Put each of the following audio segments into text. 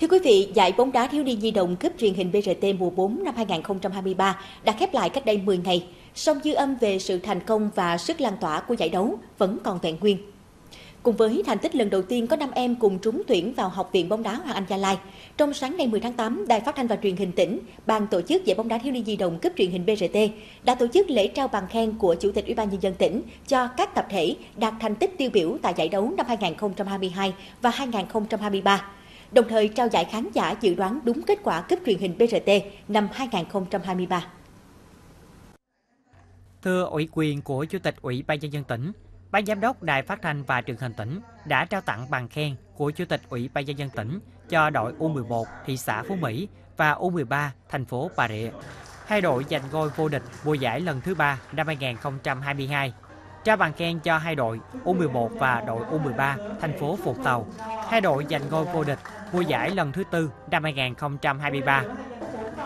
Thưa quý vị, giải bóng đá thiếu niên nhi đồng Cúp Truyền hình BRT mùa 4 năm 2023 đã khép lại cách đây 10 ngày, song dư âm về sự thành công và sức lan tỏa của giải đấu vẫn còn vẹn nguyên. Cùng với thành tích lần đầu tiên có 5 em cùng trúng tuyển vào Học viện bóng đá Hoàng Anh Gia Lai, trong sáng ngày 10 tháng 8, Đài Phát thanh và Truyền hình tỉnh, Ban tổ chức giải bóng đá thiếu niên nhi đồng Cúp Truyền hình BRT đã tổ chức lễ trao bằng khen của Chủ tịch Ủy ban nhân dân tỉnh cho các tập thể đạt thành tích tiêu biểu tại giải đấu năm 2022 và 2023. Đồng thời trao giải khán giả dự đoán đúng kết quả Cúp Truyền hình BRT năm 2023. Thưa ủy quyền của Chủ tịch Ủy ban nhân dân tỉnh, Ban giám đốc Đài Phát thanh và Truyền hình tỉnh đã trao tặng bằng khen của Chủ tịch Ủy ban nhân dân tỉnh cho đội U11 thị xã Phú Mỹ và U13 thành phố Bà Rịa. Hai đội giành ngôi vô địch mùa giải lần thứ 3 năm 2022. Trao bằng khen cho hai đội U11 và đội U13 thành phố Vũng Tàu. Hai đội giành ngôi vô địch mùa giải lần thứ 4 năm 2023.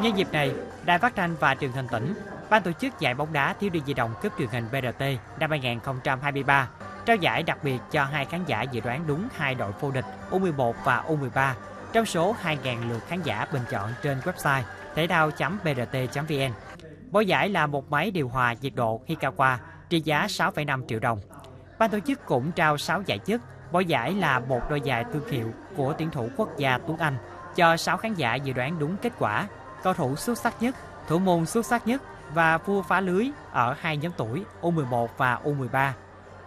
Nhân dịp này, Đài Phát thanh và Truyền hình tỉnh, Ban tổ chức giải bóng đá thiếu niên nhi đồng Cúp Truyền hình BRT năm 2023 trao giải đặc biệt cho hai khán giả dự đoán đúng hai đội vô địch U11 và U13 trong số 2.000 lượt khán giả bình chọn trên website thể thao.brt.vn. Mỗi giải là một máy điều hòa nhiệt độ Hikawa trị giá 6,5 triệu đồng. Ban tổ chức cũng trao 6 giải chức, mỗi giải là một đôi giày thương hiệu của tuyển thủ quốc gia Tuấn Anh cho 6 khán giả dự đoán đúng kết quả, cầu thủ xuất sắc nhất, thủ môn xuất sắc nhất và vua phá lưới ở hai nhóm tuổi U11 và U13.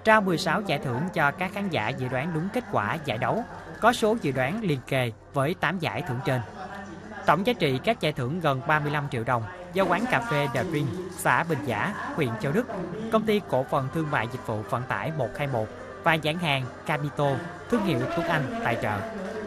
Trao 16 giải thưởng cho các khán giả dự đoán đúng kết quả giải đấu, có số dự đoán liền kề với 8 giải thưởng trên. Tổng giá trị các giải thưởng gần 35 triệu đồng do quán cà phê The Ring, xã Bình Giả, huyện Châu Đức, công ty cổ phần thương mại dịch vụ vận tải 121 và nhãn hàng Camito, thương hiệu Tuấn Anh tài trợ.